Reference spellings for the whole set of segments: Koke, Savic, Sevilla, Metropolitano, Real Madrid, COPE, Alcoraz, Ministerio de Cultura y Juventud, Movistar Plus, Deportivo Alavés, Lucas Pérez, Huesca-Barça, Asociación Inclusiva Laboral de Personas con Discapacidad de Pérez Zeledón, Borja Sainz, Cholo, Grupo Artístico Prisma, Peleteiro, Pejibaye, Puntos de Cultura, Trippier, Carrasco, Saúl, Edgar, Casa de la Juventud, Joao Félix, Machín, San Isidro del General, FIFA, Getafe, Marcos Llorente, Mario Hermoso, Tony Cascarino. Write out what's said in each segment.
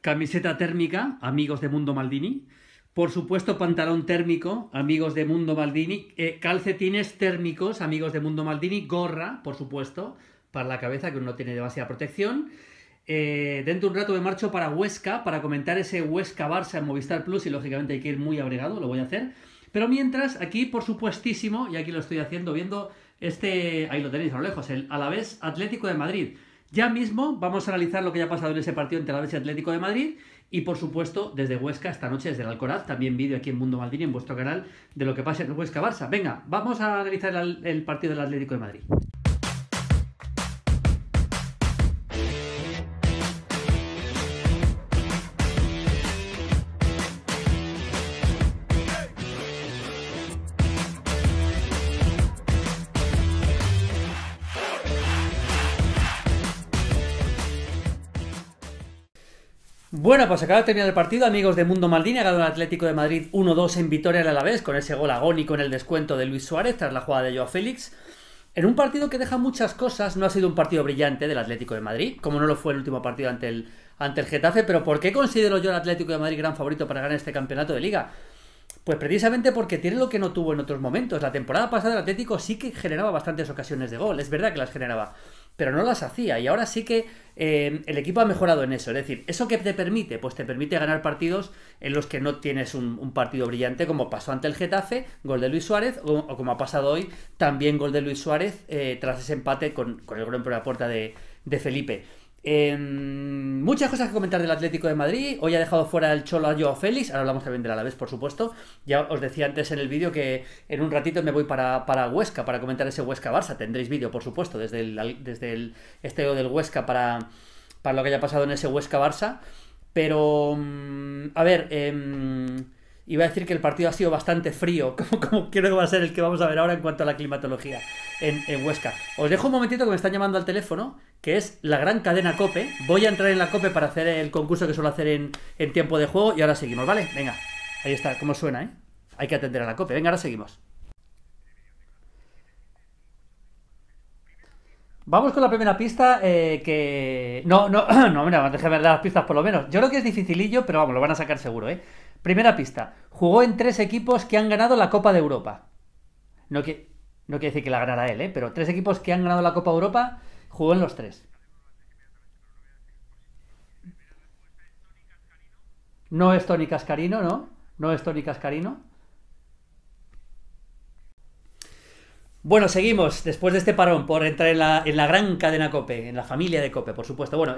camiseta térmica, amigos de Mundo Maldini. Por supuesto, pantalón térmico, amigos de Mundo Maldini, calcetines térmicos, amigos de Mundo Maldini, gorra, por supuesto, para la cabeza, que uno tiene demasiada protección. Dentro de un rato me marcho para Huesca, para comentar ese Huesca-Barça en Movistar Plus, y lógicamente hay que ir muy abrigado, lo voy a hacer. Pero mientras, aquí, por supuestísimo, y aquí lo estoy haciendo, viendo este... Ahí lo tenéis a lo lejos, el Alavés Atlético de Madrid. Ya mismo vamos a analizar lo que ya ha pasado en ese partido entre Alavés y Atlético de Madrid. Y por supuesto, desde Huesca, esta noche desde el Alcoraz, también vídeo aquí en Mundo Maldini, en vuestro canal, de lo que pasa en Huesca-Barça. Venga, vamos a analizar el partido del Atlético de Madrid. Bueno, pues acaba de terminar el partido, amigos de Mundo Maldini. Ha ganado el Atlético de Madrid 1-2 en victoria al Alavés, con ese gol agónico en el descuento de Luis Suárez tras la jugada de Joao Félix. En un partido que deja muchas cosas. No ha sido un partido brillante del Atlético de Madrid, como no lo fue el último partido ante el Getafe. Pero ¿por qué considero yo al Atlético de Madrid gran favorito para ganar este campeonato de Liga? Pues precisamente porque tiene lo que no tuvo en otros momentos. La temporada pasada el Atlético sí que generaba bastantes ocasiones de gol, es verdad que las generaba, pero no las hacía, y ahora sí que el equipo ha mejorado en eso. Es decir, ¿eso que te permite? Pues te permite ganar partidos en los que no tienes un partido brillante, como pasó ante el Getafe, gol de Luis Suárez, o como ha pasado hoy, también gol de Luis Suárez tras ese empate con el gol en propia puerta de Felipe. Muchas cosas que comentar del Atlético de Madrid. Hoy ha dejado fuera el Cholo a Joao Félix. Ahora hablamos también del Alavés, por supuesto. Ya os decía antes en el vídeo que en un ratito me voy para Huesca, para comentar ese Huesca-Barça. Tendréis vídeo, por supuesto, desde el estadio del Huesca para lo que haya pasado en ese Huesca-Barça. Pero a ver, iba a decir que el partido ha sido bastante frío, como creo que va a ser el que vamos a ver ahora en cuanto a la climatología en Huesca. Os dejo un momentito, que me están llamando al teléfono, que es la gran cadena COPE. Voy a entrar en la COPE para hacer el concurso que suelo hacer en tiempo de juego, y ahora seguimos, ¿vale? Venga, ahí está, como suena, ¿eh? Hay que atender a la COPE. Venga, ahora seguimos. Vamos con la primera pista, que... No, mira, déjame dar las pistas por lo menos. Yo creo que es dificilillo, pero vamos, lo van a sacar seguro, ¿eh? Primera pista. Jugó en 3 equipos que han ganado la Copa de Europa. No quiere decir que la ganará él, ¿eh? Pero 3 equipos que han ganado la Copa de Europa... Jugó en los 3. No es Tony Cascarino, ¿no? No es Tony Cascarino. Bueno, seguimos después de este parón por entrar en la gran cadena COPE, en la familia de COPE, por supuesto. Bueno,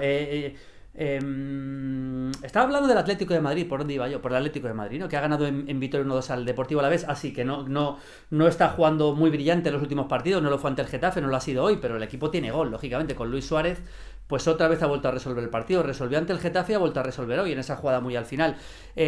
estaba hablando del Atlético de Madrid. ¿Por dónde iba yo? Por el Atlético de Madrid, ¿no? Que ha ganado en victoria 1-2 al Deportivo Alavés. Así que no está jugando muy brillante en los últimos partidos. No lo fue ante el Getafe, no lo ha sido hoy, pero el equipo tiene gol, lógicamente, con Luis Suárez. Pues otra vez ha vuelto a resolver el partido. Resolvió ante el Getafe y ha vuelto a resolver hoy en esa jugada muy al final.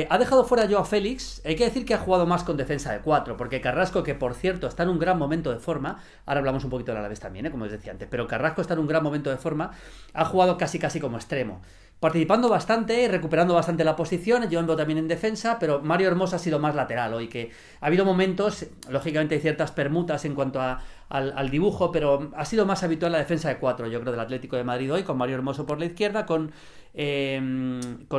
Ha dejado fuera a Joao Félix. Hay que decir que ha jugado más con defensa de 4, porque Carrasco, que por cierto está en un gran momento de forma, ahora hablamos un poquito del Alavés también, como os decía antes, pero Carrasco está en un gran momento de forma, ha jugado casi como extremo, participando bastante, recuperando bastante la posición, ayudando también en defensa, pero Mario Hermoso ha sido más lateral hoy, que ha habido momentos, lógicamente hay ciertas permutas en cuanto al dibujo, pero ha sido más habitual la defensa de 4, yo creo, del Atlético de Madrid hoy, con Mario Hermoso por la izquierda, con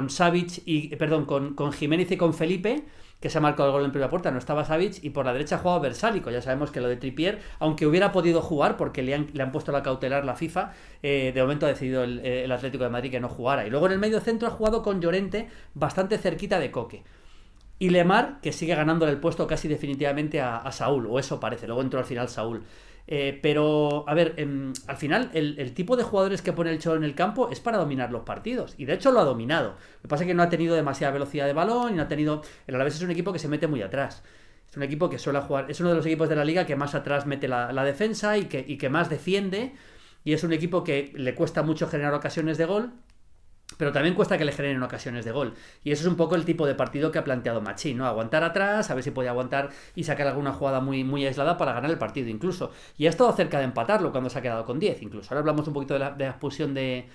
Savic y, perdón, con Giménez y con Felipe, que se ha marcado el gol en primera puerta, no estaba Savic, y por la derecha ha jugado Bersálico. Ya sabemos que lo de Trippier, aunque hubiera podido jugar porque le han puesto la cautelar la FIFA, de momento ha decidido el Atlético de Madrid que no jugara. Y luego en el medio centro ha jugado con Llorente bastante cerquita de Koke. Y Lemar, que sigue ganándole el puesto casi definitivamente a Saúl, o eso parece, luego entró al final Saúl. Pero, a ver, al final el tipo de jugadores que pone el Cholo en el campo es para dominar los partidos, y de hecho lo ha dominado. Lo que pasa es que no ha tenido demasiada velocidad de balón y no ha tenido... El Alavés es un equipo que se mete muy atrás. Es un equipo que suele jugar... Es uno de los equipos de la liga que más atrás mete la defensa y que más defiende, y es un equipo que le cuesta mucho generar ocasiones de gol, pero también cuesta que le generen ocasiones de gol. Y eso es un poco el tipo de partido que ha planteado Machín, ¿no? Aguantar atrás, a ver si puede aguantar y sacar alguna jugada muy, muy aislada para ganar el partido incluso. Y ha estado cerca de empatarlo cuando se ha quedado con 10 incluso. Ahora hablamos un poquito de la expulsión de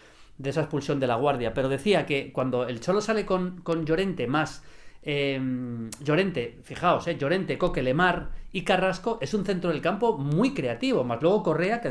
esa expulsión de La Guardia. Pero decía que cuando el Cholo sale con Llorente más... Llorente, fijaos, Llorente, Koke, Lemar y Carrasco, es un centro del campo muy creativo. Más luego Correa, que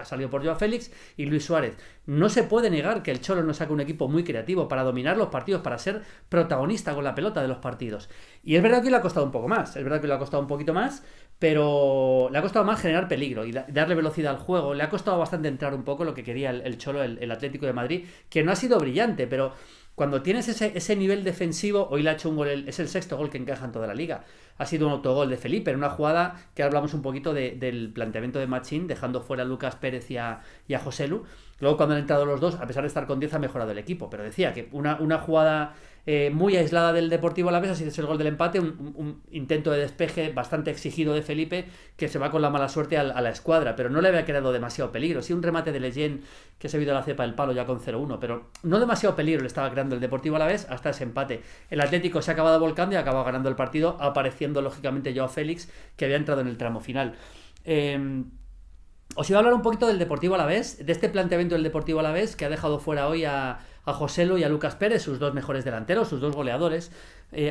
ha salido por Joao Félix y Luis Suárez. No se puede negar que el Cholo no saca un equipo muy creativo para dominar los partidos, para ser protagonista con la pelota de los partidos. Y es verdad que le ha costado un poco más, es verdad que le ha costado un poquito más, pero le ha costado más generar peligro y darle velocidad al juego. Le ha costado bastante entrar un poco lo que quería el Cholo, el Atlético de Madrid, que no ha sido brillante, pero cuando tienes ese nivel defensivo, hoy le ha hecho un gol, es el sexto gol que encaja en toda la liga. Ha sido un autogol de Felipe, en una jugada que hablamos un poquito del planteamiento de Machín, dejando fuera a Lucas Pérez y a Joselu. Luego cuando han entrado los dos, a pesar de estar con 10, ha mejorado el equipo. Pero decía que una jugada muy aislada del Deportivo Alavés, así es el gol del empate, un intento de despeje bastante exigido de Felipe, que se va con la mala suerte a la escuadra, pero no le había creado demasiado peligro. Sí, un remate de Leyen que se ha ido a la cepa del palo ya con 0-1, pero no demasiado peligro le estaba creando el Deportivo Alavés hasta ese empate. El Atlético se ha acabado volcando y ha acabado ganando el partido, apareciendo lógicamente Joao Félix, que había entrado en el tramo final. Os iba a hablar un poquito del Deportivo Alavés, de este planteamiento del Deportivo Alavés, que ha dejado fuera hoy a Joselu y a Lucas Pérez, sus dos mejores delanteros, sus dos goleadores.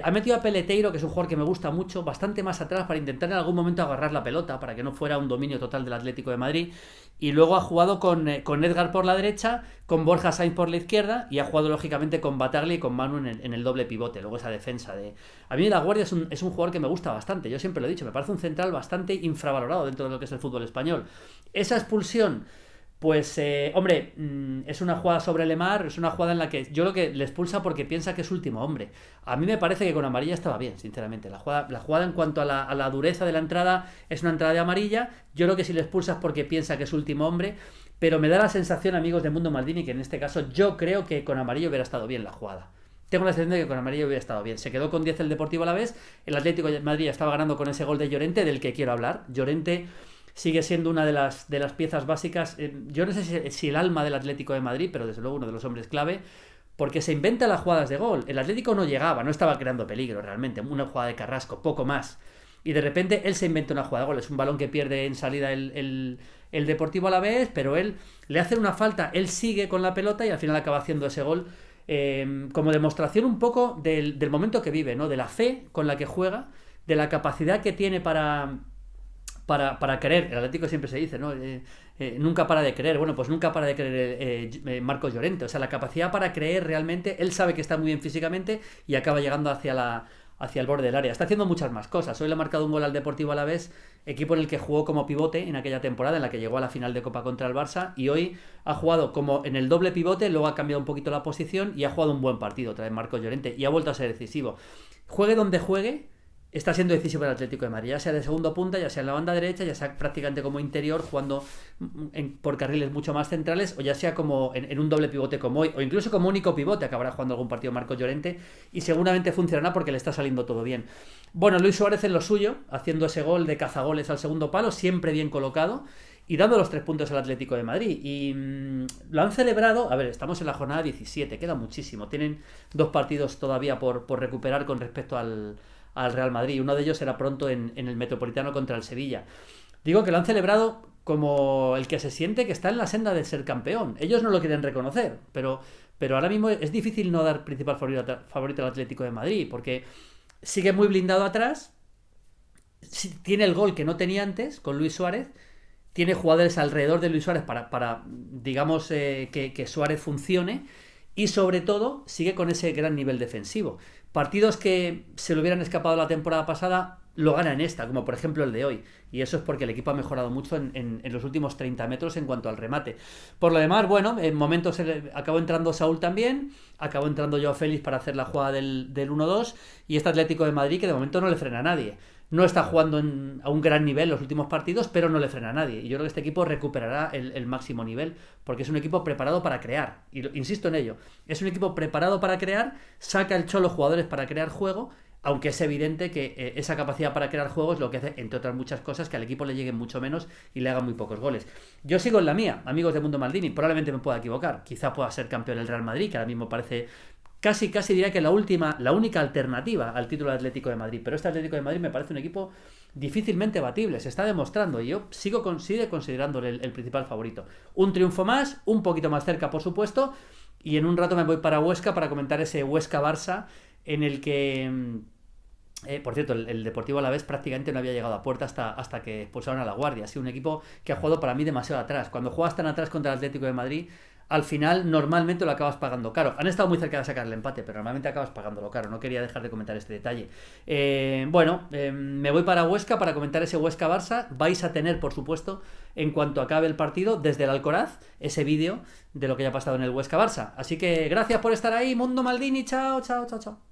Ha metido a Peleteiro, que es un jugador que me gusta mucho, bastante más atrás para intentar en algún momento agarrar la pelota, para que no fuera un dominio total del Atlético de Madrid. Y luego ha jugado con Edgar por la derecha, con Borja Sainz por la izquierda, y ha jugado lógicamente con Bataglia y con Manu en el doble pivote. Luego esa defensa de... A mí la guardia es un jugador que me gusta bastante, yo siempre lo he dicho, me parece un central bastante infravalorado dentro de lo que es el fútbol español. Esa expulsión, pues, hombre, es una jugada sobre Lemar, es una jugada en la que yo creo que le expulsa porque piensa que es último hombre. A mí me parece que con amarilla estaba bien, sinceramente. La jugada en cuanto a la dureza de la entrada es una entrada de amarilla. Yo creo que si le expulsas porque piensa que es último hombre, pero me da la sensación, amigos de Mundo Maldini, que en este caso yo creo que con amarillo hubiera estado bien la jugada. Tengo la sensación de que con amarillo hubiera estado bien. Se quedó con 10 el Deportivo Alavés, el Atlético de Madrid estaba ganando con ese gol de Llorente, del que quiero hablar. Llorente sigue siendo una de las piezas básicas, yo no sé si el alma del Atlético de Madrid, pero desde luego uno de los hombres clave, porque se inventa las jugadas de gol. El Atlético no llegaba, no estaba creando peligro realmente, una jugada de Carrasco, poco más. Y de repente él se inventa una jugada de gol, es un balón que pierde en salida el Deportivo Alavés, pero él le hace una falta, él sigue con la pelota y al final acaba haciendo ese gol, como demostración un poco del momento que vive, ¿no? De la fe con la que juega, de la capacidad que tiene para creer. El Atlético siempre se dice, ¿no? Nunca para de creer. Bueno, pues nunca para de creer Marcos Llorente. O sea, la capacidad para creer realmente. Él sabe que está muy bien físicamente y acaba llegando hacia el borde del área. Está haciendo muchas más cosas. Hoy le ha marcado un gol al Deportivo Alavés, equipo en el que jugó como pivote en aquella temporada en la que llegó a la final de Copa contra el Barça, y hoy ha jugado como en el doble pivote, luego ha cambiado un poquito la posición y ha jugado un buen partido otra vez Marcos Llorente y ha vuelto a ser decisivo. Juegue donde juegue, está siendo decisivo el Atlético de Madrid, ya sea de segundo punta, ya sea en la banda derecha, ya sea prácticamente como interior, jugando por carriles mucho más centrales, o ya sea como en un doble pivote como hoy, o incluso como único pivote acabará jugando algún partido Marcos Llorente, y seguramente funcionará porque le está saliendo todo bien. Bueno, Luis Suárez en lo suyo, haciendo ese gol de cazagoles al segundo palo, siempre bien colocado, y dando los 3 puntos al Atlético de Madrid. Y lo han celebrado, a ver, estamos en la jornada 17, queda muchísimo, tienen 2 partidos todavía por recuperar con respecto al Real Madrid, uno de ellos será pronto en el Metropolitano contra el Sevilla. Digo que lo han celebrado como el que se siente que está en la senda de ser campeón. Ellos no lo quieren reconocer, pero ahora mismo es difícil no dar principal favorito al Atlético de Madrid, porque sigue muy blindado atrás, tiene el gol que no tenía antes con Luis Suárez, tiene jugadores alrededor de Luis Suárez para digamos, que Suárez funcione, y sobre todo sigue con ese gran nivel defensivo. Partidos que se le hubieran escapado la temporada pasada lo gana en esta, como por ejemplo el de hoy. Y eso es porque el equipo ha mejorado mucho en los últimos 30 metros en cuanto al remate. Por lo demás, bueno, en momentos acabó entrando Saúl también, acabó entrando Joao Félix para hacer la jugada del 1-2, y este Atlético de Madrid que de momento no le frena a nadie. No está jugando a un gran nivel los últimos partidos, pero no le frena a nadie. Y yo creo que este equipo recuperará el máximo nivel, porque es un equipo preparado para crear. Y insisto en ello, es un equipo preparado para crear, saca el Cholo jugadores para crear juego, aunque es evidente que esa capacidad para crear juego es lo que hace, entre otras muchas cosas, que al equipo le lleguen mucho menos y le hagan muy pocos goles. Yo sigo en la mía, amigos de Mundo Maldini, probablemente me pueda equivocar. Quizá pueda ser campeón el Real Madrid, que ahora mismo parece... Casi diría que la única alternativa al título del Atlético de Madrid. Pero este Atlético de Madrid me parece un equipo difícilmente batible. Se está demostrando y yo sigo considerándole el principal favorito. Un triunfo más, un poquito más cerca, por supuesto. Y en un rato me voy para Huesca para comentar ese Huesca-Barça en el que Por cierto, el Deportivo Alavés prácticamente no había llegado a puerta hasta que expulsaron a la Guardia. Ha sido un equipo que ha jugado para mí demasiado atrás. Cuando juegas tan atrás contra el Atlético de Madrid, al final normalmente lo acabas pagando caro. Han estado muy cerca de sacar el empate, pero normalmente acabas pagándolo caro. No quería dejar de comentar este detalle. Me voy para Huesca para comentar ese Huesca-Barça. Vais a tener, por supuesto, en cuanto acabe el partido, desde el Alcoraz, ese vídeo de lo que ya ha pasado en el Huesca-Barça. Así que gracias por estar ahí, Mundo Maldini. Chao, chao, chao, chao.